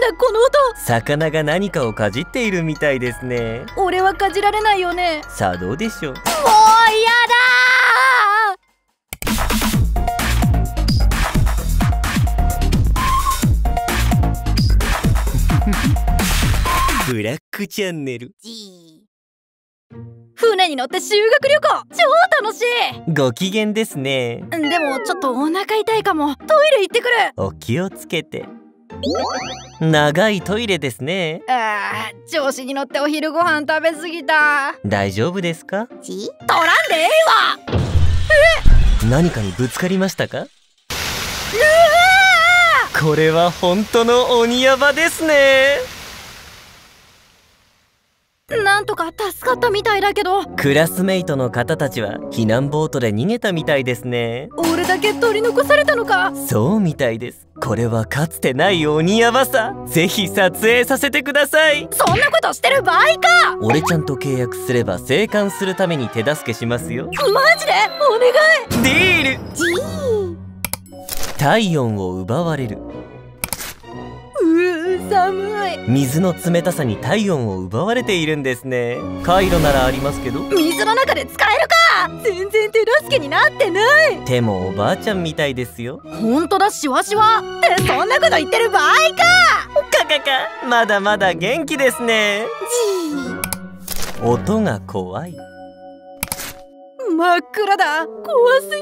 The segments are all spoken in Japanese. なんだこの音。魚が何かをかじっているみたいですね。俺はかじられないよね。さあどうでしょう。もう嫌だ。ブラックチャンネル。船に乗って修学旅行超楽しい。ご機嫌ですね。でもちょっとお腹痛いかも。トイレ行ってくる。お気をつけて。長いトイレですね。ああ、調子に乗ってお昼ご飯食べ過ぎた。大丈夫ですか？取らんでええわ。え？何かにぶつかりましたか？これは本当の鬼ヤバですね。なんとか助かったみたいだけど、クラスメイトの方たちは避難ボートで逃げたみたいですね。俺だけ取り残されたのか。そうみたいです。これはかつてない鬼ヤバさ。ぜひ撮影させてください。そんなことしてる場合か。俺ちゃんと契約すれば生還するために手助けしますよ。マジでお願い。ディール。ジー。体温を奪われる。寒い。水の冷たさに体温を奪われているんですね。カイロならありますけど。水の中で使えるか。全然手助けになってない。手もおばあちゃんみたいですよ。ほんとだ、シワシワって。そんなこと言ってる場合か。カカカ、まだまだ元気ですね。じー。音が怖い。真っ暗だ。怖すぎる。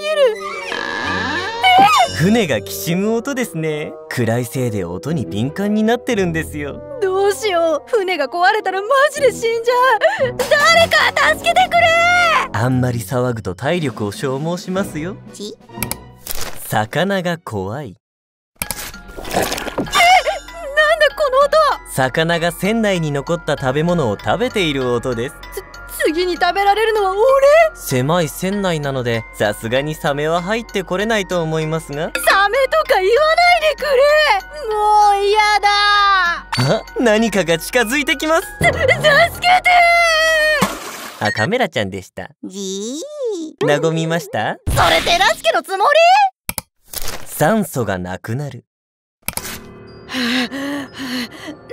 船がきしむ音ですね。暗いせいで音に敏感になってるんですよ。どうしよう。船が壊れたらマジで死んじゃう。誰か助けてくれ。あんまり騒ぐと体力を消耗しますよ。魚が怖い。なんだこの音。魚が船内に残った食べ物を食べている音です。次に食べられるのは俺。狭い船内なのでさすがにサメは入ってこれないと思いますが。サメとか言わないでくれ。もう嫌だ。あ、何かが近づいてきます。助けて。あ、カメラちゃんでした。じー。和みました。それ手助けのつもり。酸素がなくなる。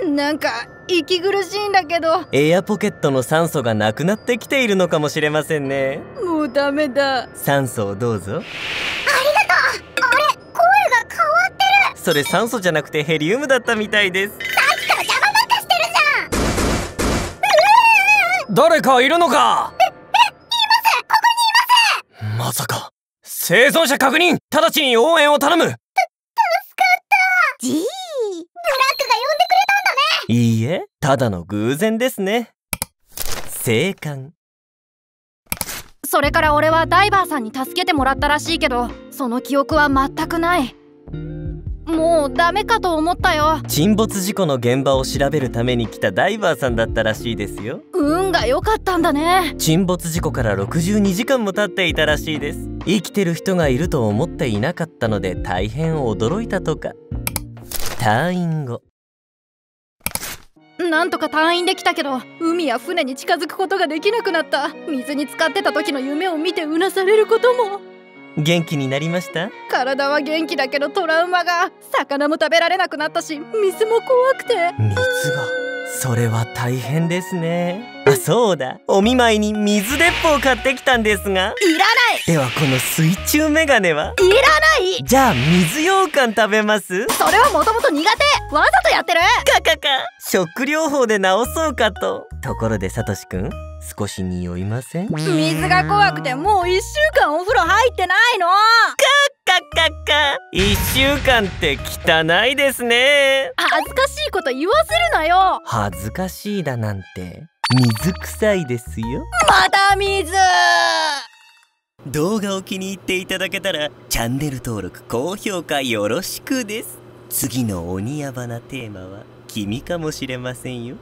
なんか息苦しいんだけど。エアポケットの酸素がなくなってきているのかもしれませんね。もうダメだ。酸素をどうぞ。ありがとう。あれ、声が変わってる。それ酸素じゃなくてヘリウムだったみたいです。さっきから邪魔なんかしてるじゃん。誰かいるのか。え、います。ここにいます。まさか。生存者確認。直ちに応援を頼む。助かった。じー。ブラックが呼んでくれたんだね。いいえ、ただの偶然ですね。生還。それから俺はダイバーさんに助けてもらったらしいけど、その記憶は全くない。もうダメかと思ったよ。沈没事故の現場を調べるために来たダイバーさんだったらしいですよ。運が良かったんだね。沈没事故から62時間も経っていたらしいです。生きてる人がいると思っていなかったので大変驚いたとか。退院後。なんとか退院できたけど、海や船に近づくことができなくなった。水に浸かってた時の夢を見てうなされることも。元気になりました。体は元気だけどトラウマが。魚も食べられなくなったし、水も怖くて。水が、それは大変ですね。あ、そうだ、お見舞いに水鉄砲を買ってきたんですが。いらない。ではこの水中メガネは。いらない。じゃあ水羊羹食べます。それはもともと苦手。わざとやってる。カカカ、食療法で治そうかと。ところでサトシくん、少し匂いません？水が怖くてもう1週間お風呂入ってないの。カッカッカッカ。1週間って汚いですね。恥ずかしいこと言わせるなよ。恥ずかしいだなんて、水臭いですよ。また水。動画を気に入っていただけたらチャンネル登録高評価よろしくです。次の鬼ヤバなテーマは君かもしれませんよ。